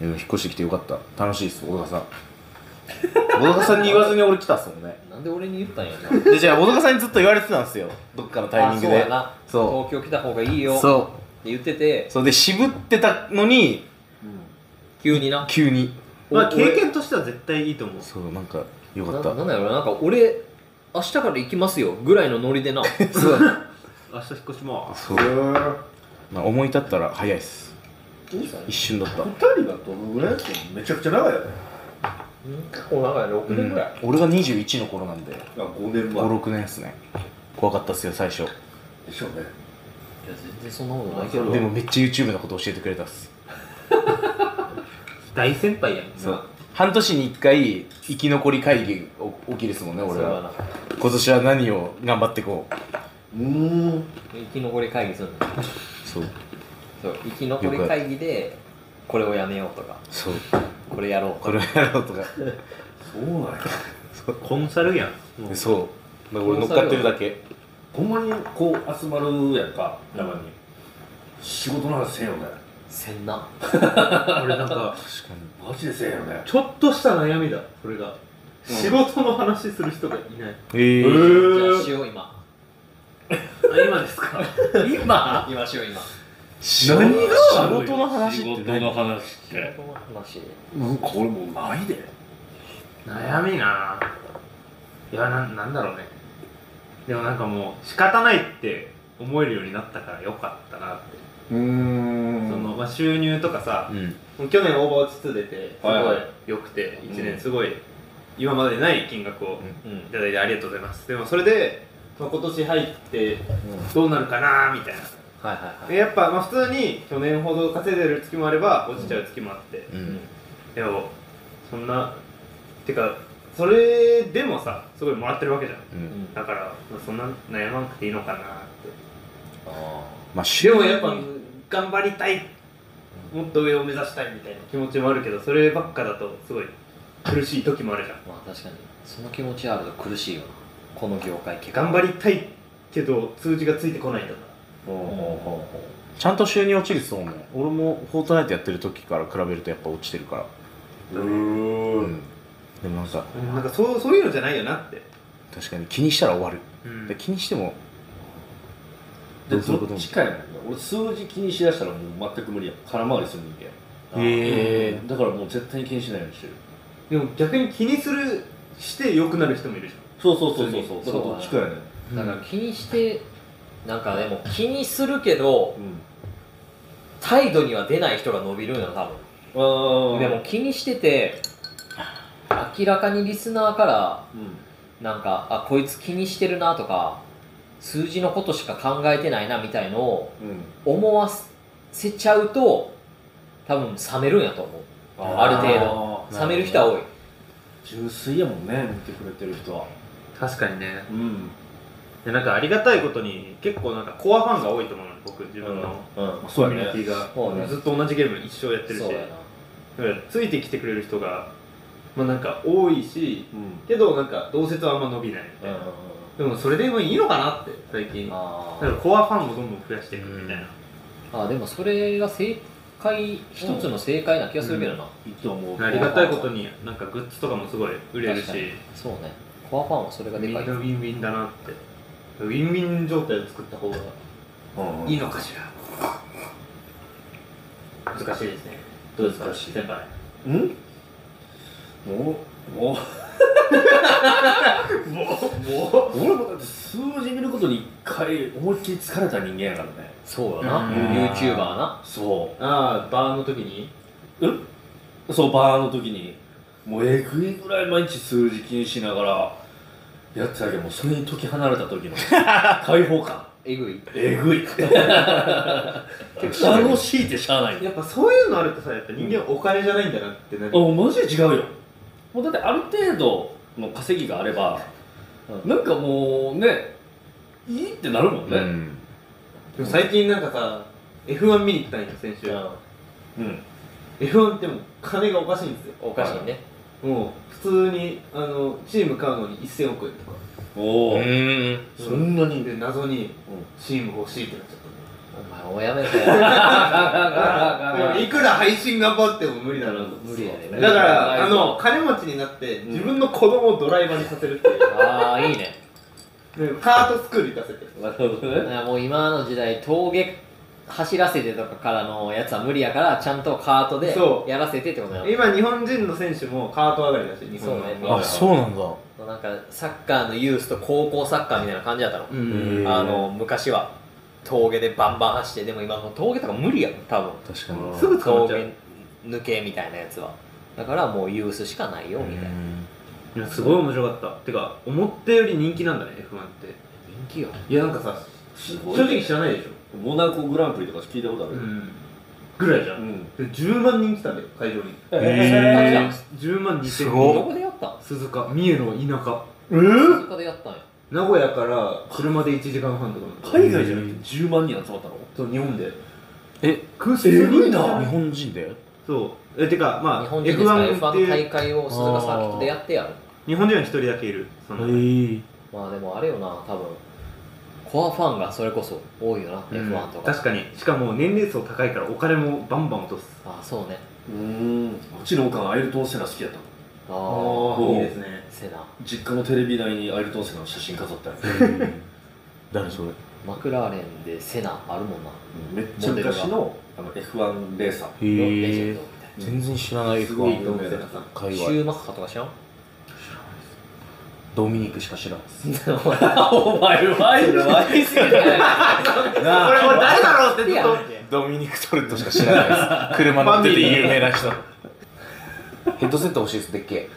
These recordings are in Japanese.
引っ越してきてよかった、楽しいっす。小高さん小高さんに言わずに俺来たっすもんね。なんで俺に言ったんやな。でじゃあ小高さんにずっと言われてたんですよ、どっかのタイミングで。そうな、そう東京来た方がいいよって言ってて、それで渋ってたのに、うん、急にな、急に。まあ経験としては絶対いいと思う。そう、なんかよかった。なんだろう、なんか俺明日から行きますよぐらいのノリでなそう明日引っ越します。そう、まあ、思い立ったら早いっす。一瞬だった。2人がどのぐらいやったの？めちゃくちゃ長いよね。結構長いね、6年ぐらい、うん、俺が21の頃なんで5年前、5、6年っすね。怖かったっすよ最初。でしょうね。いや全然そんなことないけど、でもめっちゃ YouTube のこと教えてくれたっす大先輩やん。そう、半年に1回生き残り会議起きるっすもんね俺は。今年は何を頑張ってこう。生き残り会議するんだ。そうそう、生き残り会議でこれをやめようとか、そうこれやろう、これをやろうとかそうなんやコンサルやん。そうだから俺乗っかってるだけ。ほんまにこう集まるやんか、中に仕事の話せんよね。せんな俺なんかマジでせんよね。ちょっとした悩みだそれが、うん、仕事の話する人がいない。じゃあしよう今今ですか今しよう今。何が仕事の話って、仕事の話ってこれもうないで。悩みなぁ。いや、なんだろうね。でもなんかもう仕方ないって思えるようになったからよかったなって。その、まあ、収入とかさ、うん、去年オーバー2出てすごい良くて、1年すごい今までない金額をいただいてありがとうございます。でもそれで、まあ、今年入ってどうなるかなみたいな、はいはいはい、やっぱ、まあ、普通に去年ほど稼いでる月もあれば落ちちゃう月もあって、うん、でもそんなてかそれでもさすごいもらってるわけじゃん、うん、だから、まあ、そんな悩まなくていいのかなって。あ、まあ、でもやっぱ頑張りたい、もっと上を目指したいみたいな気持ちもあるけど、そればっかだとすごい苦しい時もあるじゃん。まあ確かにその気持ちあると苦しいよな、この業界。頑張りたいけど数字がついてこないんだから。ちゃんと収入落ちるそうね。俺もフォートナイトやってる時から比べるとやっぱ落ちてるから。うん。でもなんかそういうのじゃないよなって。確かに気にしたら終わる、うん、気にしてもどうすることも。どっちかやもんね。俺数字気にしだしたらもう全く無理や。空回りする人間や。だからもう絶対に気にしないようにしてる。でも逆に気にして良くなる人もいるじゃん。そうだからどっちかやね。だから気にしてなんかでも気にするけど、うん、態度には出ない人が伸びるんや多分。でも気にしてて明らかにリスナーから、うん、なんかあこいつ気にしてるなとか数字のことしか考えてないなみたいのを思わせちゃうと多分冷めるんやと思う。ある程度冷める人は多い。純粋やもんね、見てくれてる人は。確かにね。うん、なんかありがたいことに結構なんかコアファンが多いと思うの、僕自分のコミュニティが、ね、ずっと同じゲーム一生やってるし、ついてきてくれる人がまあなんか多いし、うん、けどなんか同説はあんま伸びないみたいな、でもそれでもいいのかなって最近。だからコアファンもどんどん増やしていくみたいな、うん、あでもそれが正解、一つの正解な気がするけどな、うん、いいと思う。ありがたいことになんかグッズとかもすごい売れるし、そうね、コアファンはそれがでかい。みんなウィンウィンだなって、ウィンウィン状態を作った方がいいのかしら。難しいですね。どうですか先輩。もう俺もだって数字見ることに一回思いっきり疲れた人間やからね。そうだな、YouTuber な。そう、ああバーの時に、そうバーの時にもうえぐいぐらい毎日数字気にしながらやってたけど、もうそれに解き放たれた時の解放感えぐい楽しいってしゃあない。やっぱそういうのあるとさ、やっぱ人間お金じゃないんだなってね。マジで違うよ。もうだってある程度の稼ぎがあればなんかもうね、いいってなるもんね。でも最近なんかさ F1 見に行ったんよ先週。F1 ってもう金がおかしいんですよ。おかしいね。もう普通にチーム買うのに1000億円とか。そんなに。で謎にチーム欲しいってなっちゃった。お前、もうやめて。いくら配信頑張っても無理だろうと。無理やね。だから、金持ちになって、自分の子供をドライバーにさせるっていう。ああ、いいね。カートスクール行かせて。なるほどね。もう今の時代、峠走らせてとかからのやつは無理やから、ちゃんとカートでやらせてってことだよ。今、日本人の選手もカート上がりだし、日本の。あ、そうなんだ。なんかサッカーのユースと高校サッカーみたいな感じだったの。昔は峠でバンバン走って、でも今峠とか無理やん、多分。確かに。すぐ峠抜けみたいなやつは。だからもうユースしかないよみたいな。いや、すごい面白かった。てか思ったより人気なんだね、F1 って。人気よ。いや、なんかさ、正直知らないでしょ。モナコグランプリとか聞いたことある。ぐらいじゃん。で10万人来たんだよ、会場に。10万2000人。どこでやったん？鈴鹿、三重の田舎。鈴鹿でやったんや。名古屋から車で1時間半とか。海外じゃなくて10万人集まったの？そう、日本で。え、すごいな、日本人で。そう。てか、まあ、F1 の大会を鈴鹿サーキットでやってやる。日本人は1人だけいる。まあでもあれよな、多分。コアファンがそれこそ多いよな、F1 とか。確かに、しかも年齢層高いからお金もバンバン落とす。ああ、そうね。うちのおかん、アイルトン・セナ好きやったの。ああ、いいですね。セナ。実家のテレビ台にアイルトン・セナの写真飾ったよ。誰それ？マクラーレンでセナあるもんな。めっちゃ昔の F1 レーサーのレジェンドみたいな。全然知らない F1 のレーサー。シューマッハとか知らん？ドミニクしか知らん。お前、うまいのわいすぎる。俺も誰だろうってずっと思って。ドミニク・トルットしか知らないです。車乗ってて有名な人。ヘッドセット欲しいです、でっけえ。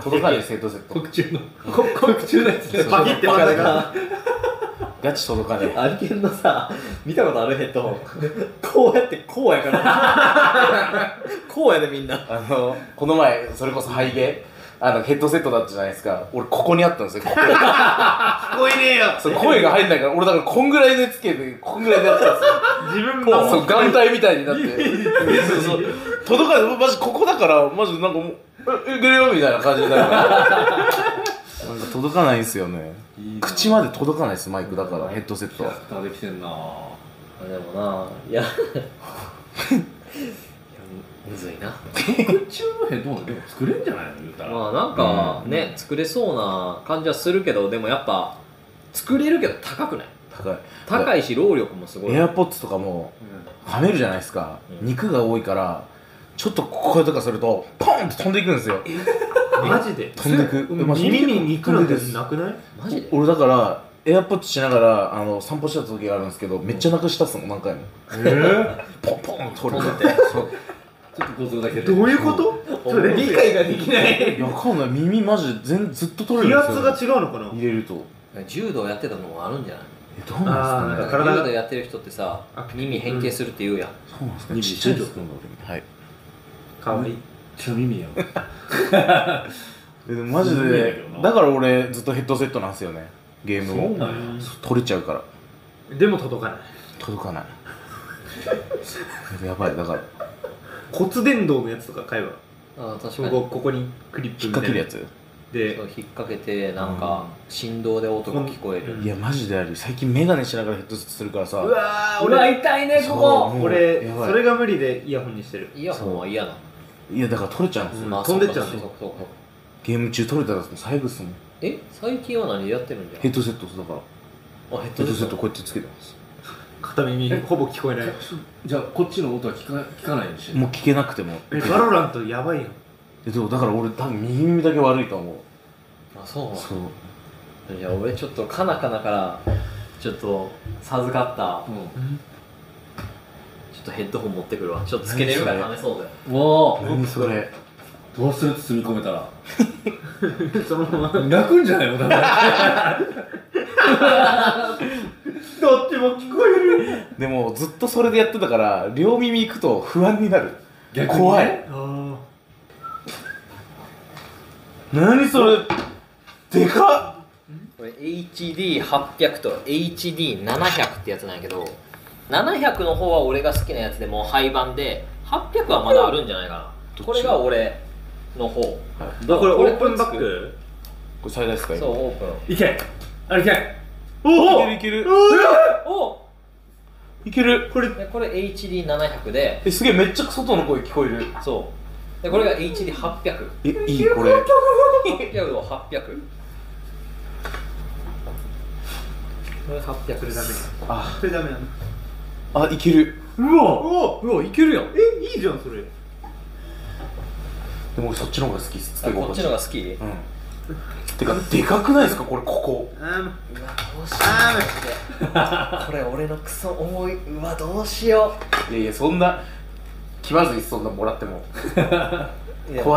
届かないです、ヘッドセット。国中のやつでバキってバカだから。ガチ届かない。アリケンのさ、見たことあるヘッドホン。こうやって、こうやから。こうやでみんな。この前、それこそハイゲー。ヘッドセットだったじゃないですか。俺ここにあったんですよ、ここ。聞こえねえよ。そう、声が入んないから、俺だからこんぐらいでつけて、こんぐらいでやったんですよ。自分も。そう、眼帯みたいになって。そう、届かない、マジここだから、マジなんかもう、え、ぐれよみたいな感じになるから。なんか届かないんすよね。口まで届かないです、マイクだから、ヘッドセット。キャラクターできてんなぁ。でもなぁ、いや。むずいな。空中のヘッドホンでも作れんじゃないの言うたら。まあなんかね、作れそうな感じはするけど、でもやっぱ作れるけど高くない？高いし労力もすごい。エアポッツとかもはめるじゃないですか。肉が多いからちょっとこことかするとポンって飛んでいくんですよ。マジで？飛んでいく。耳に肉なんてなくない？マジで？俺だからエアポッツしながら散歩した時があるんですけど、めっちゃなくしたっすもん、何回も。ポンポン取れて。ちょっとどういうこと？理解ができない。わかんない。耳マジずっと取れるんですよ。気圧が違うのかな？入れると。柔道やってたのもあるんじゃない？どうなんですかね。柔道やってる人ってさ、耳変形するって言うやん。そうなんですか。耳ちっちゃいです。はい。かわいい。ちょ耳やん。マジでだから俺ずっとヘッドセットなんですよね。ゲームを取れちゃうから。でも届かない。届かない。やばいだから。骨伝導のやつとか買えば、ここにクリップみたいなやつで引っ掛けて、なんか振動で音が聞こえる。いやマジである。最近メガネしながらヘッドセットするからさ、うわー、俺痛いねここ。俺それが無理でイヤホンにしてる。イヤホンは嫌だ。いやだから取れちゃうんですよ、飛んでっちゃうんですよ。ゲーム中取れたら最後ですもん。え、最近は何やってるんじゃん。ヘッドセットだから。あ、ヘッドセットこうやってつけてます。片耳ほぼ聞こえない。じゃあこっちの音は聞かないんでしょ。もう聞けなくても。え、バロラントやばいよ。だから俺多分右耳だけ悪いと思う。あ、そう。そう。いや俺ちょっとカナカナからちょっと授かった。ちょっとヘッドホン持ってくるわ。ちょっとつけれるから試そうぜ。おお。何それ。どうする？包み込めたら。そのまま。泣くんじゃないの？どっちも聞こえる。でもずっとそれでやってたから両耳行くと不安になる。逆に怖い。何それでかっ。これ HD800 と HD700 ってやつなんやけど、700の方は俺が好きなやつでも廃盤で、800はまだあるんじゃないかな。これが俺の方。これオープンバック。これ最大ですか。そう、オープン。いけ。あれいけ。おおいけるいける。おおいけるこれ。これ HD700 で、すげえめっちゃ外の声聞こえる。そうで、これが HD800。いいこれ800を800、これ800。これダメ。あ、これダメなの。あ、いける。うわうわ、いけるやん。え、いいじゃんそれ。でも俺そっちの方が好きっす。こっちの方が好き。うん。てかでかくないですかこれ、ここ。うわ、どうしようマジで。これ俺のクソ重い。うわ、どうしよう。いやいや、そんな気まずいっす、そんなもらっても。壊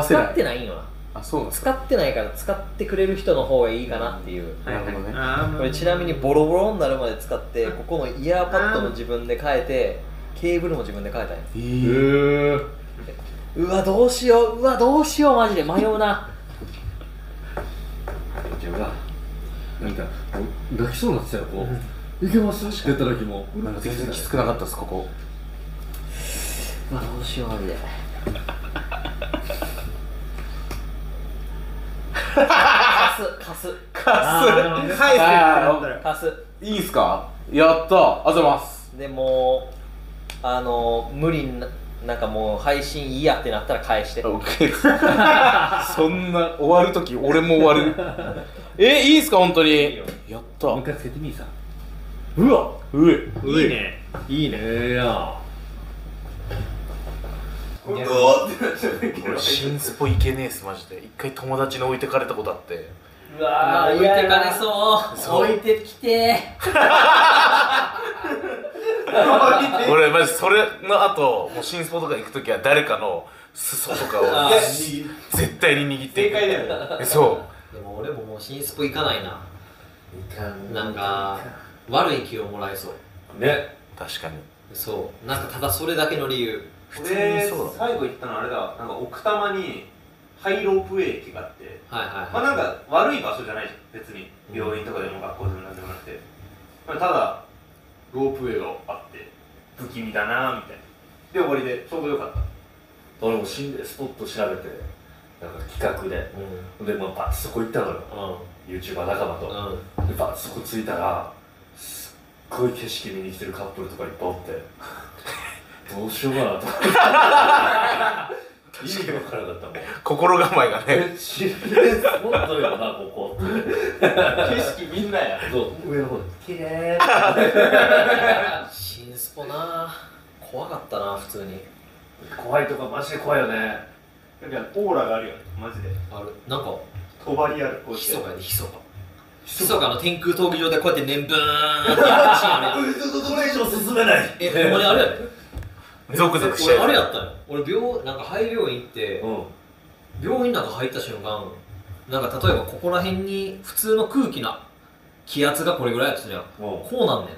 せない。使ってないんよな。あ、そうなんですか。使ってないから使ってくれる人の方がいいかなっていう。なるほどね。これちなみにボロボロになるまで使って、ここのイヤーパッドも自分で変えて、ケーブルも自分で変えたんや。へえ。うわどうしよう、うわどうしようマジで迷うな。じゃあなんか泣きそうになってたよ。こういけますって言った時もなんか全然きつくなかったです。ここうわどうしようマジで。カスいいっすか。やった、あざます。でも無理になんかもう配信いいやってなったら返して。そんな終わるとき俺も終わる。いいっすか本当に。やった。もう一回つけてみーさ。うわ、いいね。いいね。いや。新スポいけねえっすマジで。一回友達に置いてかれたことあって。うわー、置いてかれそう。置いてきて。俺マジそれの後、もう新スポとか行くときは誰かの裾とかを絶対に握って。正解だよ。そう。でも俺ももう新スポ行かないな。なんか悪い気をもらえそうね。確かにそう。なんかただそれだけの理由。俺最後行ったのあれだ、なんか奥多摩にハイロープウェイ駅があって、まあなんか悪い場所じゃないじゃん別に。病院とかでも学校でもなんでもなくて、ただロープウェイがあって不気味だなーみたいな。で終わりでちょうどよかった。俺も死んでスポット調べてなんか企画で、でまあバッとそこ行ったのよ、YouTuber 仲間と。でバッとそこ着いたらすっごい景色見に来てるカップルとかいっぱいおって、どうしようかなと思って。意味分からなかったもん。心構えがね、スポットよなここ。景色みんなや。そう上の方きれい。新スポな怖かったな普通に。怖いとかマジで怖いよね。なんかオーラがあるよねマジで。ある。なんかとばりある。ひそかで、ひそか。ひそかの天空闘技場でこうやって念ぶーんってやるシーンある。それ以上進めない。ほんまにあれやね。ゾクゾクしちゃう。俺あれやったの。俺なんか廃病院行って、病院なんか入った瞬間、なんか例えばここら辺に普通の空気な気圧がこれぐらいやったじゃん。こうなんね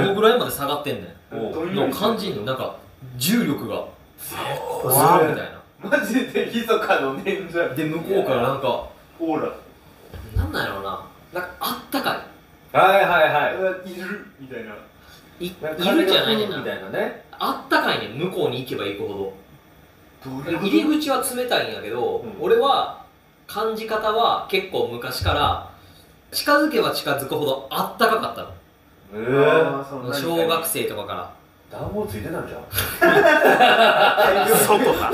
ん。このぐらいまで下がってんねん。の感じになんか重力がすごいみたいな。マジでひそかの念じゃん。で向こうからなんかオーラ。なんなんやろうな。なんかあったかい。はいはいはい。いるみたいな。いるじゃないねんな。あったかいねん、向こうに行けば行くほど。入り口は冷たいんやけど、俺は感じ方は結構昔から近づけば近づくほどあったかかったの。小学生とかから暖房ついてたんじゃん。外か。